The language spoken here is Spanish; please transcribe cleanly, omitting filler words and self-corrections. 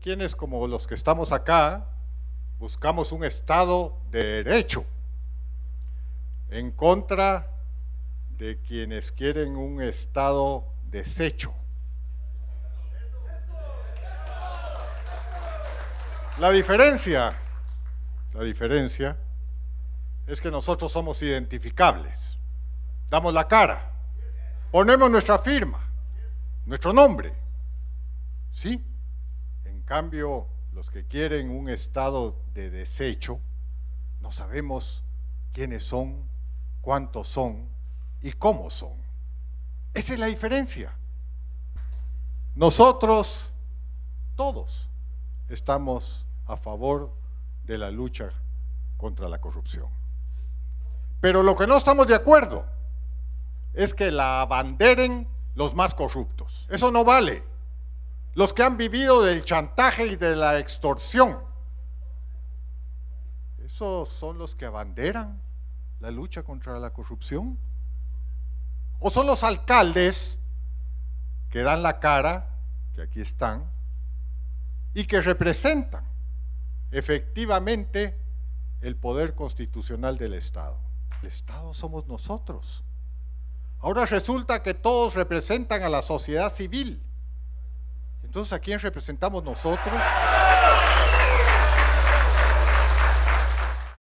quienes, como los que estamos acá, buscamos un Estado de derecho en contra de quienes quieren un Estado deshecho. La diferencia es que nosotros somos identificables, damos la cara, ponemos nuestra firma, nuestro nombre, ¿sí? En cambio, los que quieren un Estado de desecho, no sabemos quiénes son, cuántos son y cómo son. Esa es la diferencia. Nosotros, todos, estamos a favor de la lucha contra la corrupción. Pero lo que no estamos de acuerdo es que la abanderen los más corruptos. Eso no vale. Los que han vivido del chantaje y de la extorsión, esos son los que abanderan la lucha contra la corrupción. O son los alcaldes que dan la cara, que aquí están, y que representan efectivamente el poder constitucional del Estado. El Estado somos nosotros. Ahora resulta que todos representan a la sociedad civil. Entonces, ¿a quién representamos nosotros?